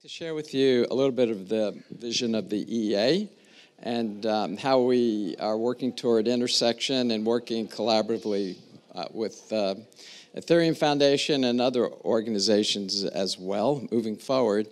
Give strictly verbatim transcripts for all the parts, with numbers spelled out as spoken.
to share with you a little bit of the vision of the E E A and um, how we are working toward intersection and working collaboratively uh, with uh, Ethereum Foundation and other organizations as well moving forward.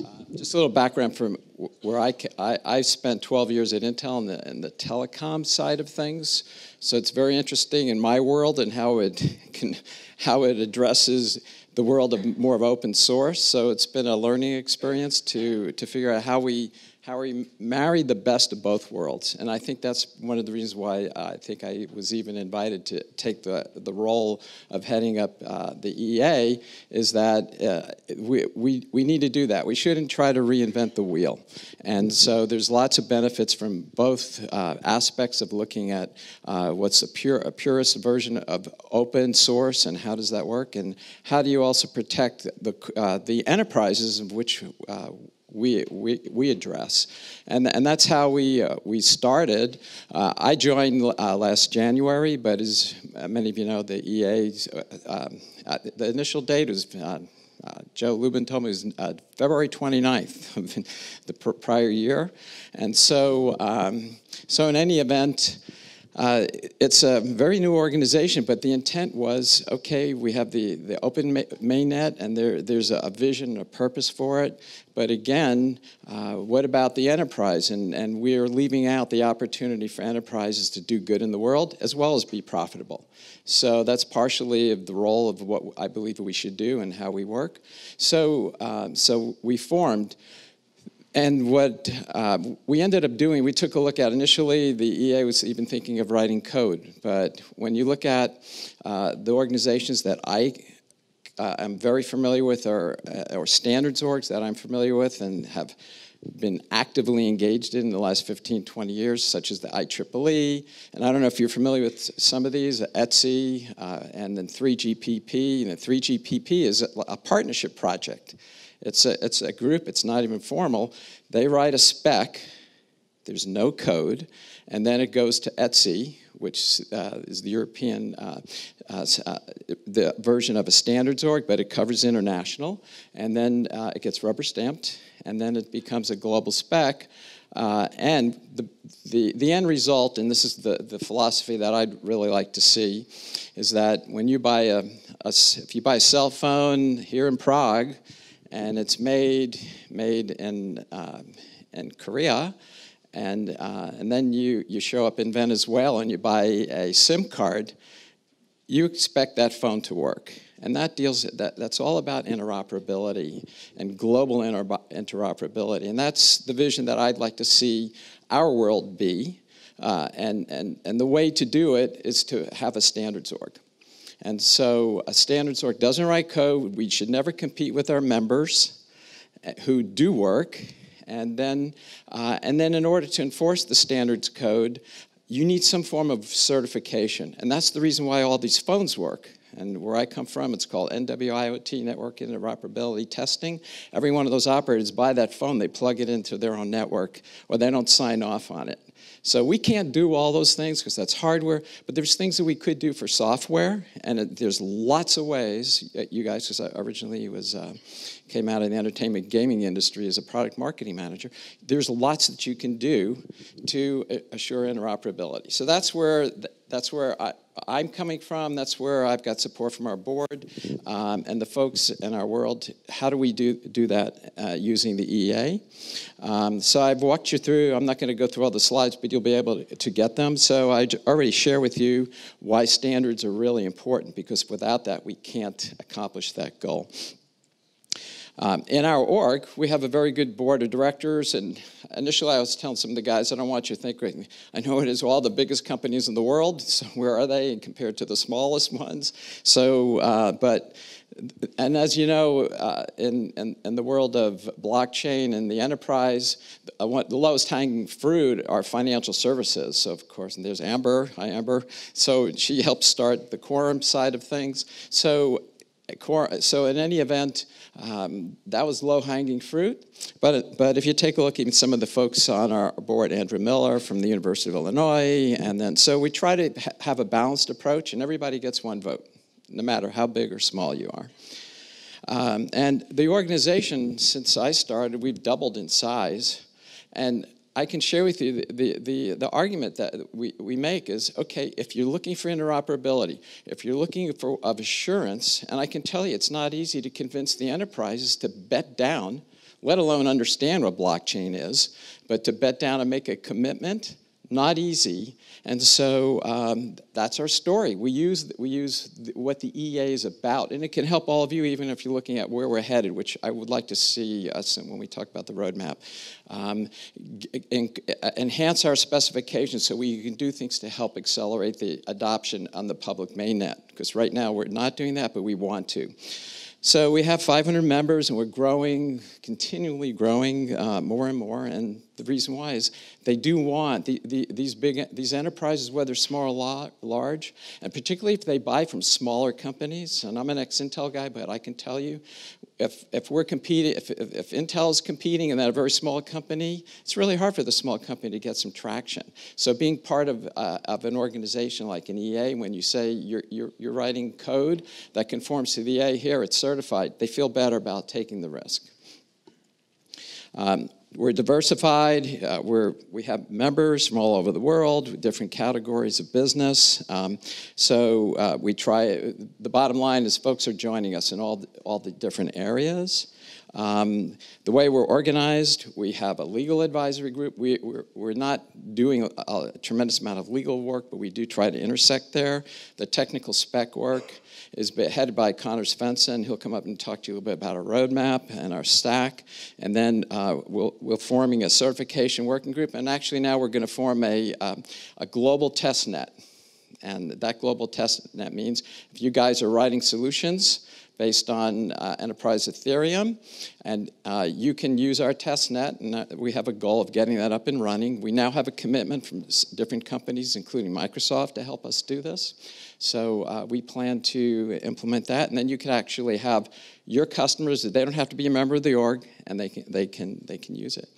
Uh, just a little background from where I, I, I spent twelve years at Intel in the, in the telecom side of things, so it's very interesting in my world and how it can, how it addresses the world of more of open source. So it's been a learning experience to to figure out how we how we marry the best of both worlds. And I think that's one of the reasons why I think I was even invited to take the the role of heading up uh, the E E A, is that uh, we we we need to do that. We shouldn't try to reinvent the wheel. And so there's lots of benefits from both uh, aspects of looking at uh, what's a pure a purest version of open source and how does that work, and how do you also protect the uh, the enterprises of which uh, we we we address, and and that's how we uh, we started. Uh, I joined uh, last January, but as many of you know, the E A's uh, uh, the initial date was. Uh, Uh, Joe Lubin told me it was uh, February twenty-ninth of the pr prior year. And so, um, so in any event, uh, it's a very new organization, but the intent was, okay, we have the, the open ma mainnet, and there, there's a, a vision and a purpose for it. But again, uh, what about the enterprise? And, and we are leaving out the opportunity for enterprises to do good in the world as well as be profitable. So that's partially of the role of what I believe we should do and how we work. So, um, so we formed. And what uh, we ended up doing, we took a look at initially, the E A was even thinking of writing code. But when you look at uh, the organizations that I uh, am very familiar with, or, uh, or standards orgs that I'm familiar with and have been actively engaged in the last fifteen, twenty years, such as the I triple E, and I don't know if you're familiar with some of these, E T S I, uh, and then three G P P. And the three G P P is a, a partnership project. It's a, it's a group, it's not even formal. They write a spec, there's no code, and then it goes to E T S I, which uh, is the European uh, uh, the version of a standards org, but it covers international. And then uh, it gets rubber stamped, and then it becomes a global spec. Uh, and the, the, the end result, and this is the, the philosophy that I'd really like to see, is that when you buy a, a, if you buy a cell phone here in Prague, and it's made made in uh, in Korea, and uh, and then you you show up in Venezuela and you buy a SIM card, you expect that phone to work, and that deals that that's all about interoperability and global inter interoperability, and that's the vision that I'd like to see our world be, uh, and and and the way to do it is to have a standards org. And so a standards org doesn't write code. We should never compete with our members who do work. And then, uh, and then in order to enforce the standards code, you need some form of certification. And that's the reason why all these phones work. And where I come from, it's called N W I O T, Network Interoperability Testing. Every one of those operators buy that phone, they plug it into their own network, or they don't sign off on it. So we can't do all those things because that's hardware, but there's things that we could do for software, and it, there's lots of ways. You guys, because I originally was, uh, came out of the entertainment gaming industry as a product marketing manager, there's lots that you can do to assure interoperability. So that's where the, That's where I, I'm coming from. That's where I've got support from our board um, and the folks in our world. How do we do, do that uh, using the E E A? Um, so I've walked you through. I'm not going to go through all the slides, but you'll be able to, to get them. So I already share with you why standards are really important, because without that, we can't accomplish that goal. Um, in our org, we have a very good board of directors, and initially I was telling some of the guys, I don't want you to think, I know it is all the biggest companies in the world, so where are they compared to the smallest ones? So, uh, but, and as you know, uh, in, in, in the world of blockchain and the enterprise, the, the lowest hanging fruit are financial services. So of course, and there's Amber, hi Amber, so she helped start the Quorum side of things. So. So in any event, um, that was low-hanging fruit. But, but if you take a look at some of the folks on our board, Andrew Miller from the University of Illinois, and then so we try to ha have a balanced approach, and everybody gets one vote, no matter how big or small you are. Um, and the organization, since I started, we've doubled in size. And I can share with you the, the, the, the argument that we, we make is, okay, if you're looking for interoperability, if you're looking for of assurance, and I can tell you it's not easy to convince the enterprises to bet down, let alone understand what blockchain is, but to bet down and make a commitment, not easy. And so um, that's our story. We use, we use what the E A is about, and it can help all of you, even if you're looking at where we're headed, which I would like to see us when we talk about the roadmap. Um, en enhance our specifications so we can do things to help accelerate the adoption on the public mainnet, because right now we're not doing that, but we want to. So we have five hundred members, and we're growing, continually growing uh, more and more. And the reason why is they do want the, the, these big these enterprises, whether small or large, and particularly if they buy from smaller companies. And I'm an ex-Intel guy, but I can tell you, if if we're competing, if, if if Intel is competing and then a very small company, it's really hard for the small company to get some traction. So being part of uh, of an organization like an E A, when you say you're you're you're writing code that conforms to the E A here, it's certified, they feel better about taking the risk. Um, we're diversified. Uh, we're we have members from all over the world, with different categories of business. Um, so uh, we try. The bottom line is, folks are joining us in all the, all the different areas. Um, the way we're organized, we have a legal advisory group. We we're, we're not doing a, a tremendous amount of legal work, but we do try to intersect there. The technical spec work is headed by Conor Svensson. He'll come up and talk to you a little bit about our roadmap and our stack. And then uh, we'll, we're forming a certification working group. And actually now we're going to form a, um, a global test net. And that global test net means if you guys are writing solutions based on uh, enterprise Ethereum, and uh, you can use our test net, and uh, we have a goal of getting that up and running. We now have a commitment from different companies, including Microsoft, to help us do this. So uh, we plan to implement that, and then you can actually have your customers, they don't have to be a member of the org, and they can, they can, they can use it.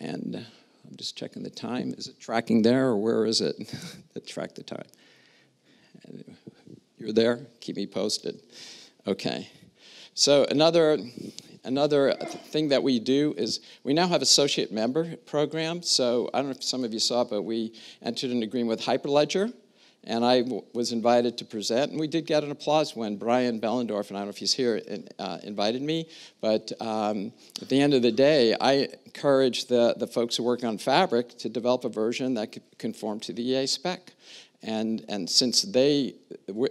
And uh, I'm just checking the time. Is it tracking there, or where is it that track the time? You're there, keep me posted. Okay, so another another thing that we do is we now have associate member program. So I don't know if some of you saw, but we entered an agreement with Hyperledger, and I w was invited to present, and we did get an applause when Brian Bellendorf, and I don't know if he's here, in, uh, invited me. But um, at the end of the day, I encouraged the the folks who work on Fabric to develop a version that could conform to the E A spec. And, and since they,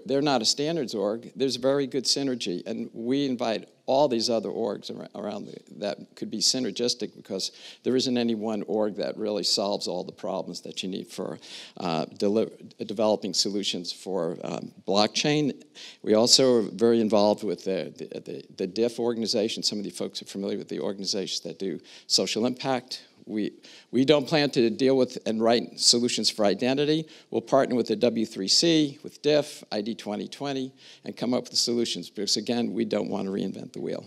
they're not a standards org, there's very good synergy. And we invite all these other orgs around the, that could be synergistic, because there isn't any one org that really solves all the problems that you need for uh, deliver, developing solutions for um, blockchain. We also are very involved with the, the, the, the D I F organization. Some of the folks are familiar with the organizations that do social impact. We, we don't plan to deal with and write solutions for identity. We'll partner with the W three C, with D I F, I D twenty twenty, and come up with solutions, because again, we don't want to reinvent the wheel.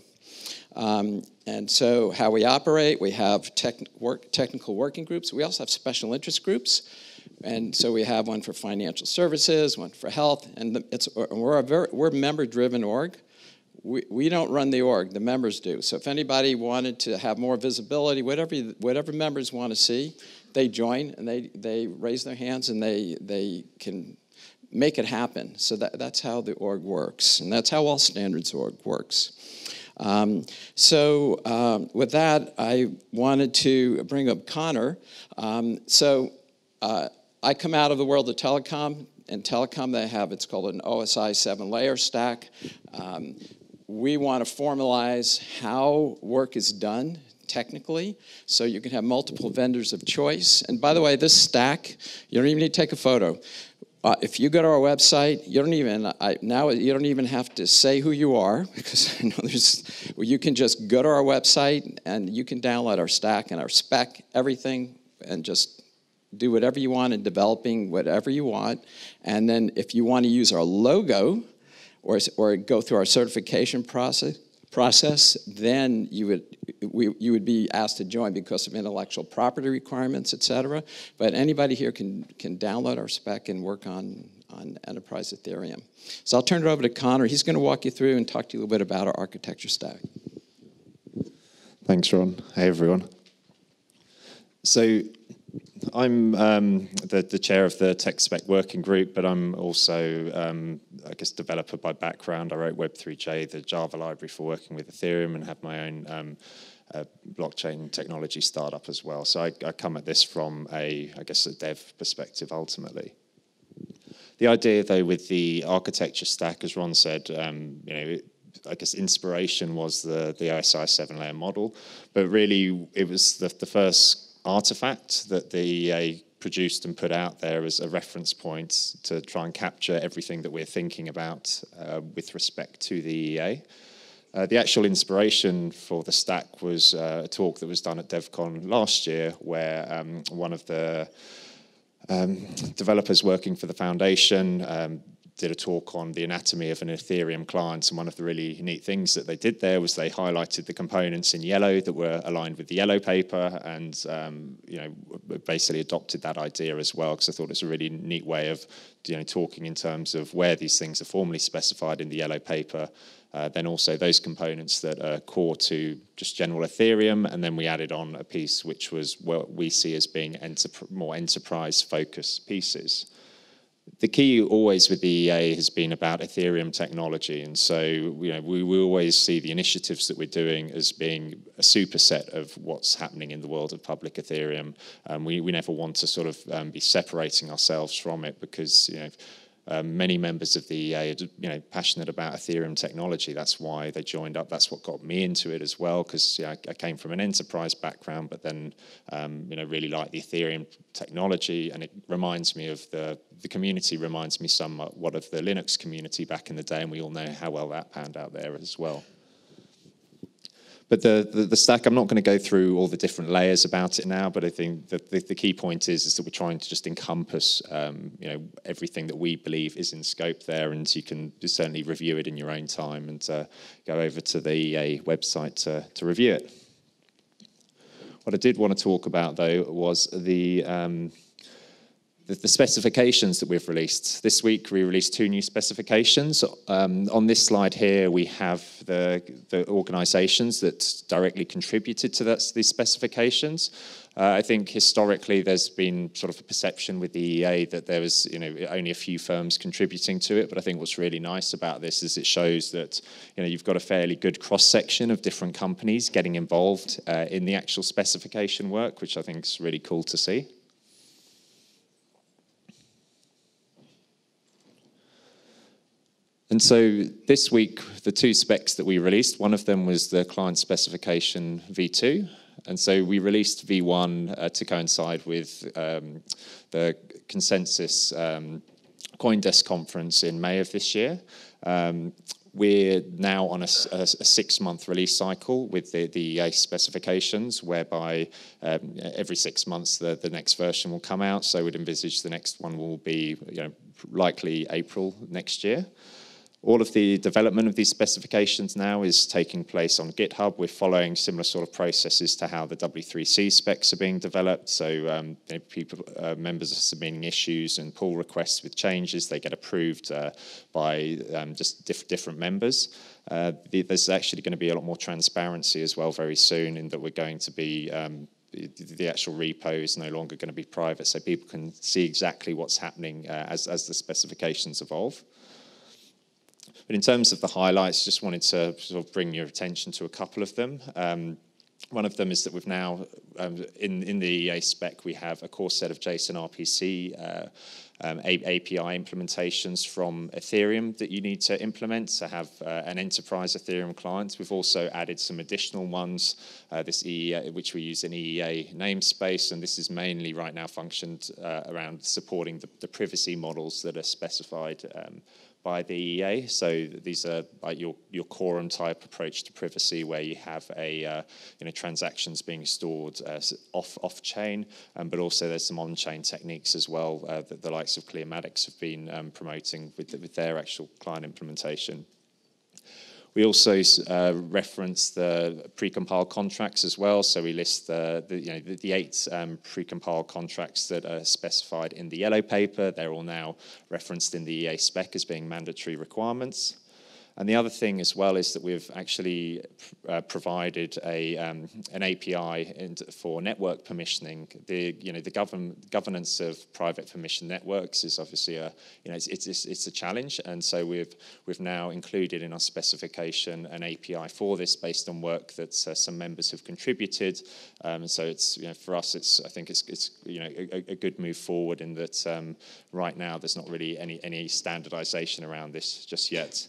Um, and so how we operate, we have tech work, technical working groups. We also have special interest groups. And so we have one for financial services, one for health, and the, it's, we're a very, we're member-driven org. We, we don't run the org, the members do. So if anybody wanted to have more visibility, whatever, whatever members want to see, they join and they, they raise their hands and they, they can make it happen. So that, that's how the org works, and that's how all standards org works. Um, so um, with that, I wanted to bring up Conor. Um, so uh, I come out of the world of telecom. In telecom they have, it's called an O S I seven-layer stack. Um, We want to formalize how work is done technically, so you can have multiple vendors of choice. And by the way, this stack, you don't even need to take a photo. Uh, if you go to our website, you don't even I, now you don't even have to say who you are, because I know there's. Well, you can just go to our website and you can download our stack and our spec, everything, and just do whatever you want in developing whatever you want. And then if you want to use our logo, Or, or go through our certification process, process then you would, we, you would be asked to join because of intellectual property requirements, et cetera. But anybody here can, can download our spec and work on on enterprise Ethereum. So I'll turn it over to Conor. He's going to walk you through and talk to you a little bit about our architecture stack. Thanks, Ron. Hey, everyone. So I'm um, the, the chair of the Tech Spec Working Group, but I'm also, um, I guess, developer by background. I wrote Web three J, the Java library for working with Ethereum, and have my own um, uh, blockchain technology startup as well. So I, I come at this from a, I guess, a dev perspective ultimately. The idea, though, with the architecture stack, as Ron said, um, you know, it, I guess inspiration was the, the O S I seven-layer model, but really it was the, the first artifact that the E A produced and put out there as a reference point to try and capture everything that we're thinking about uh, with respect to the E A. Uh, the actual inspiration for the stack was uh, a talk that was done at DevCon last year, where um, one of the um, developers working for the foundation um, did a talk on the anatomy of an Ethereum client, and one of the really neat things that they did there was they highlighted the components in yellow that were aligned with the yellow paper, and um, you know, basically adopted that idea as well, because I thought it's a really neat way of, you know, talking in terms of where these things are formally specified in the yellow paper. Uh, then also those components that are core to just general Ethereum, and then we added on a piece which was what we see as being enter more enterprise-focused pieces. The key always with the E A has been about Ethereum technology, and so, you know, we, we always see the initiatives that we're doing as being a superset of what's happening in the world of public Ethereum. Um, we, we never want to sort of um, be separating ourselves from it, because, you know, Uh, many members of the E A are, you know, passionate about Ethereum technology. That's why they joined up. That's what got me into it as well, because, you know, I, I came from an enterprise background, but then, um, you know, really like the Ethereum technology, and it reminds me of the, the community, reminds me somewhat of the Linux community back in the day, and we all know how well that panned out there as well. But the, the, the stack, I'm not going to go through all the different layers about it now, but I think that the, the key point is, is that we're trying to just encompass um, you know, everything that we believe is in scope there, and you can certainly review it in your own time, and uh, go over to the E A website to, to review it. What I did want to talk about, though, was the... Um, the specifications that we've released. This week we released two new specifications. Um, on this slide here we have the, the organizations that directly contributed to that, these specifications. Uh, I think historically there's been sort of a perception with the E A that there was, you know, only a few firms contributing to it, but I think what's really nice about this is it shows that, you know, you've got a fairly good cross-section of different companies getting involved uh, in the actual specification work, which I think is really cool to see. And so this week, the two specs that we released, one of them was the client specification V two. And so we released V one uh, to coincide with um, the ConsenSys um, CoinDesk conference in May of this year. Um, We're now on a, a, a six-month release cycle with the, the E A specifications, whereby um, every six months the, the next version will come out. So we'd envisage the next one will be, you know, likely April next year. All of the development of these specifications now is taking place on GitHub. We're following similar sort of processes to how the W three C specs are being developed. So um, you know, people, uh, members are submitting issues and pull requests with changes. They get approved uh, by um, just diff different members. Uh, there's actually going to be a lot more transparency as well very soon, in that we're going to be... Um, the actual repo is no longer going to be private, so people can see exactly what's happening uh, as, as the specifications evolve. But in terms of the highlights, just wanted to sort of bring your attention to a couple of them. Um, one of them is that we've now, um, in, in the E A spec, we have a core set of JSON R P C uh, um, A P I implementations from Ethereum that you need to implement to have uh, an enterprise Ethereum client. We've also added some additional ones, uh, this E E A, which we use in E E A namespace, and this is mainly right now functioned uh, around supporting the, the privacy models that are specified um, by the E A. So these are like your, your Quorum type approach to privacy, where you have a uh, you know, transactions being stored uh, off off chain, um, but also there's some on chain techniques as well uh, that the likes of Clearmatics have been um, promoting with the, with their actual client implementation. We also uh, reference the precompiled contracts as well. So we list the, the, you know, the, the eight um, precompiled contracts that are specified in the yellow paper. They're all now referenced in the E A spec as being mandatory requirements. And the other thing as well is that we've actually uh, provided a, um, an A P I for network permissioning. The, you know, the govern governance of private permission networks is obviously a, you know, it's, it's, it's a challenge. And so we've, we've now included in our specification an A P I for this based on work that uh, some members have contributed. Um, so it's, you know, for us, it's, I think it's, it's you know, a, a good move forward in that um, right now there's not really any, any standardization around this just yet.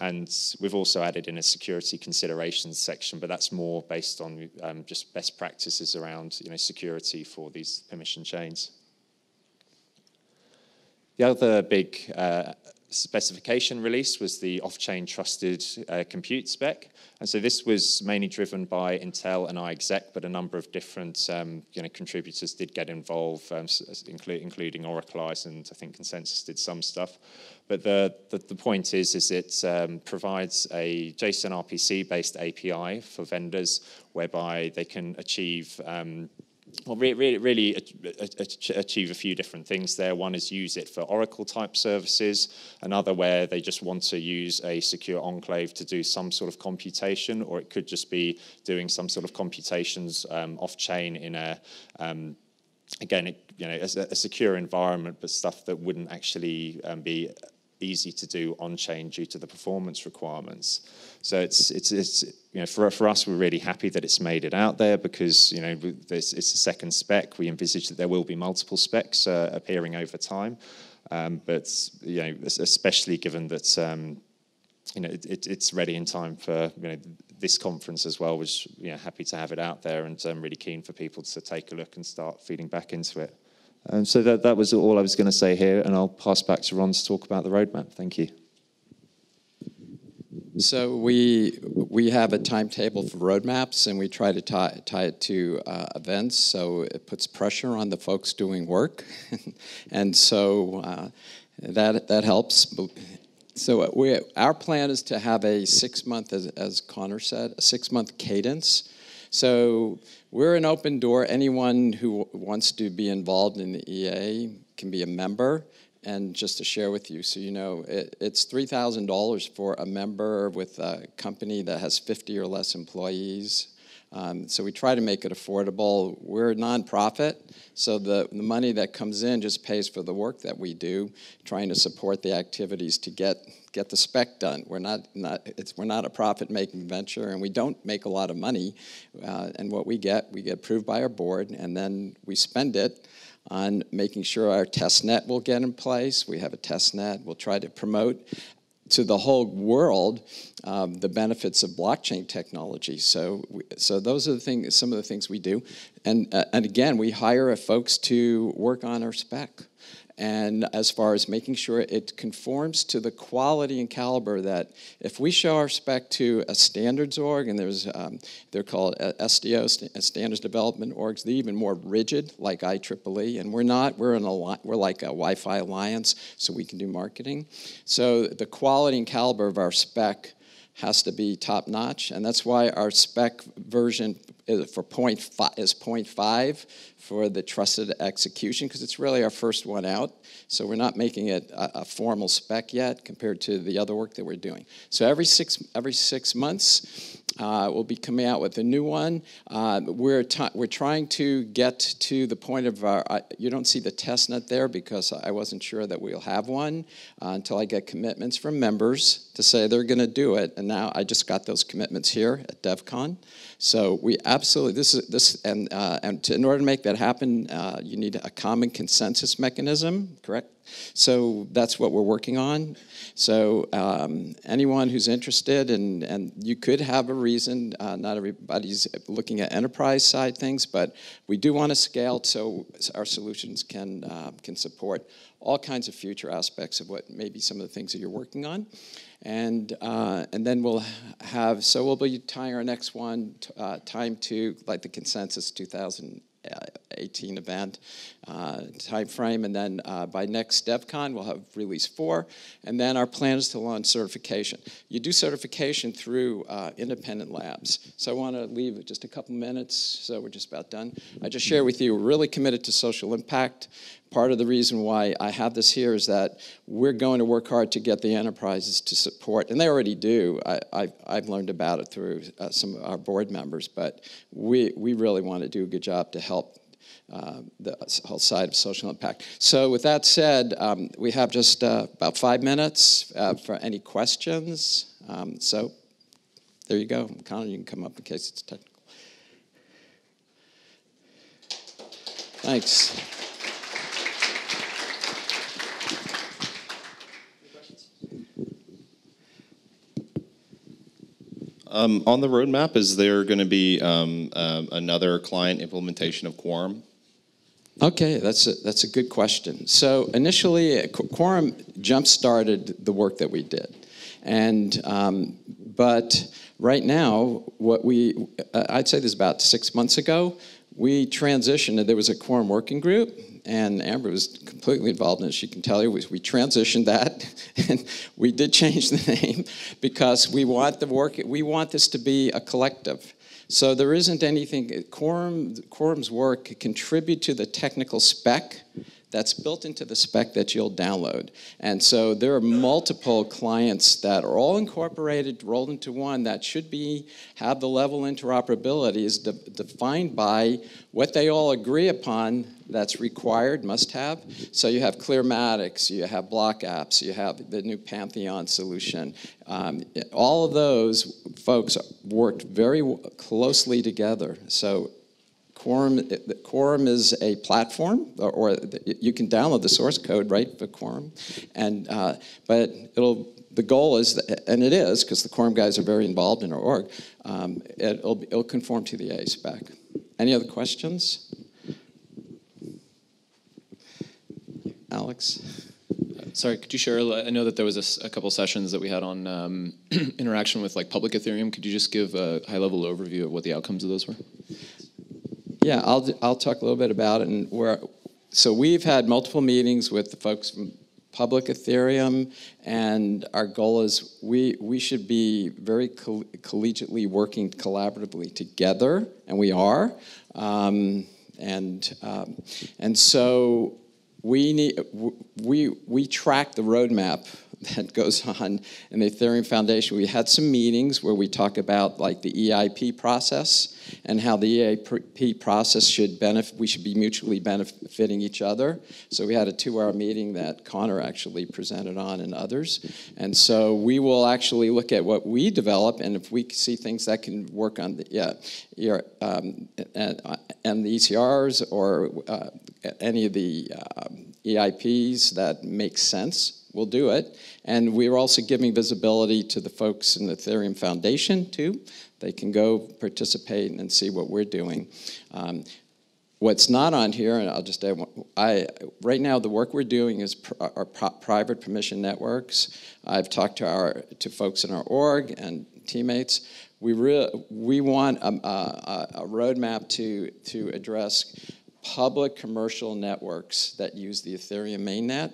And we've also added in a security considerations section, but that's more based on um, just best practices around you know, security for these permission chains. The other big uh, specification release was the off-chain trusted uh, compute spec. And so this was mainly driven by Intel and iExec, but a number of different um, you know, contributors did get involved, um, including Oracleize, and I think ConsenSys did some stuff. But the, the, the point is, is it um, provides a JSON R P C-based A P I for vendors whereby they can achieve um, Well, really, really achieve a few different things there. One is use it for Oracle-type services. Another where they just want to use a secure enclave to do some sort of computation, or it could just be doing some sort of computations um, off-chain in a, um, again, it, you know, a, a secure environment, but stuff that wouldn't actually um, be easy to do on-chain due to the performance requirements. So it's it's it's you know for for us we're really happy that it's made it out there because you know it's the second spec. We envisage that there will be multiple specs uh, appearing over time, um, but you know especially given that um, you know it, it, it's ready in time for you know this conference as well. We're just, you know happy to have it out there, and I'm um, really keen for people to take a look and start feeding back into it. Um, so that, that was all I was going to say here, and I'll pass back to Ron to talk about the roadmap. Thank you. So we, we have a timetable for roadmaps, and we try to tie, tie it to uh, events, so it puts pressure on the folks doing work. And so uh, that, that helps. So we, our plan is to have a six-month, as, as Connor said, a six-month cadence. So we're an open door. Anyone who wants to be involved in the E A can be a member. And just to share with you, so you know, it, it's three thousand dollars for a member with a company that has fifty or less employees. Um, so we try to make it affordable. We're a nonprofit, so the, the money that comes in just pays for the work that we do, trying to support the activities to get get the spec done. We're not not it's we're not a profit-making venture, and we don't make a lot of money. Uh, and what we get, we get approved by our board, and then we spend it on making sure our test net will get in place. We have a test net. We'll try to promote to the whole world um, the benefits of blockchain technology. So, we, so those are the things, some of the things we do. And, uh, and again, we hire folks to work on our spec. And as far as making sure it conforms to the quality and caliber that if we show our spec to a standards org, and there's, um, they're called S D O, standards development orgs, they're even more rigid, like I triple E, and we're not, we're, an we're like a Wi-Fi alliance, so we can do marketing. So the quality and caliber of our spec has to be top-notch, and that's why our spec version is for point five, is point five for the trusted execution, because it's really our first one out. So we're not making it a, a formal spec yet compared to the other work that we're doing. So every six, every six months, uh, we'll be coming out with a new one. Uh, we're, we're trying to get to the point of our, I, you don't see the test net there because I wasn't sure that we'll have one uh, until I get commitments from members to say they're gonna do it. And now I just got those commitments here at DevCon. So we absolutely, this is, this, and, uh, and to, in order to make that happen, uh, you need a common consensus mechanism, correct? So that's what we're working on. So um, anyone who's interested, and, and you could have a reason, uh, not everybody's looking at enterprise side things, but we do want to scale so our solutions can, uh, can support all kinds of future aspects of what maybe some of the things that you're working on. And, uh, and then we'll have, so we'll be tying our next one, uh, time to like the ConsenSys two thousand eight. eighteen event uh, time frame, and then uh, by next DevCon we'll have release four, and then our plan is to launch certification. You do certification through uh, independent labs. So I want to leave just a couple minutes, so we're just about done. I just share with you, we're really committed to social impact. Part of the reason why I have this here is that we're going to work hard to get the enterprises to support, and they already do. I, I've, I've learned about it through uh, some of our board members, but we, we really want to do a good job to help uh, the whole side of social impact. So with that said, um, we have just uh, about five minutes uh, for any questions. Um, so there you go. Conor, you can come up in case it's technical. Thanks. Um, on the roadmap, is there going to be um, uh, another client implementation of Quorum? Okay, that's a, that's a good question. So initially, Quorum jump-started the work that we did, and um, but right now, what we uh, I'd say this is about six months ago, we transitioned, and there was a Quorum working group, and Amber was completely involved in it, she can tell you. We, we transitioned that, and we did change the name because we want the work, we want this to be a collective. So there isn't anything, Quorum, Quorum's work contribute to the technical spec that's built into the spec that you'll download. And so there are multiple clients that are all incorporated, rolled into one, that should be, have the level interoperability is de defined by what they all agree upon that's required, must have. So you have Clearmatics, you have Block Apps, you have the new Pantheon solution. Um, all of those folks worked very closely together. So Quorum, Quorum is a platform, or, or you can download the source code, right, for Quorum, and uh, but it'll. The goal is, that, and it is, because the Quorum guys are very involved in our org. Um, it'll, it'll conform to the E A spec. Any other questions, Alex? Sorry, could you share? I know that there was a, a couple sessions that we had on um, interaction with like public Ethereum. Could you just give a high-level overview of what the outcomes of those were? Yeah, I'll, I'll talk a little bit about it. And we're, so we've had multiple meetings with the folks from public Ethereum, and our goal is we, we should be very coll collegiately working collaboratively together, and we are. Um, and, um, and so we, need, we, we track the roadmap that goes on in the Ethereum Foundation. We had some meetings where we talk about like the E I P process and how the E I P process should benefit, we should be mutually benefiting each other. So we had a two-hour meeting that Conor actually presented on and others. And so we will actually look at what we develop, and if we see things that can work on the, yeah, um, and, and the E C Rs or uh, any of the um, E I Ps that make sense, we'll do it. And we're also giving visibility to the folks in the Ethereum Foundation, too. They can go participate and see what we're doing. Um, what's not on here, and I'll just add, I, right now the work we're doing is pr our pr private permission networks. I've talked to, our, to folks in our org and teammates. We, re we want a, a, a roadmap to, to address public commercial networks that use the Ethereum mainnet.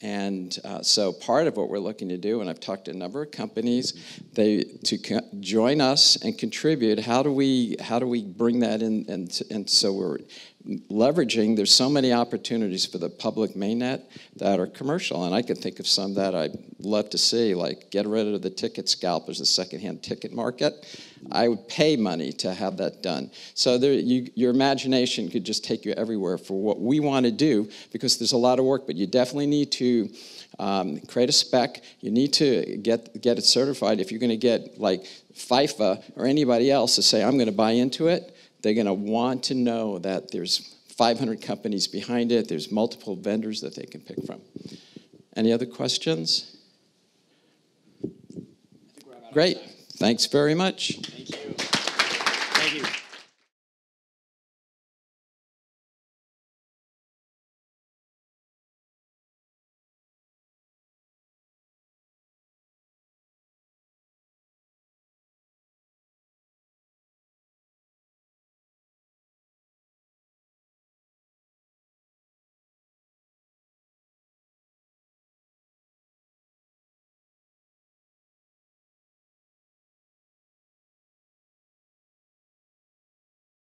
And uh, so part of what we're looking to do, and I've talked to a number of companies, they to co join us and contribute. How do we how do we bring that in? And and so we're leveraging. There's so many opportunities for the public mainnet that are commercial, and I can think of some that I'd love to see, like get rid of the ticket scalpers, the secondhand ticket market. I would pay money to have that done. So there, you, your imagination could just take you everywhere for what we want to do, because there's a lot of work, but you definitely need to um, create a spec. You need to get, get it certified. If you're going to get like FIFA or anybody else to say, I'm going to buy into it, they're going to want to know that there's five hundred companies behind it. There's multiple vendors that they can pick from. Any other questions? Great. Thanks very much.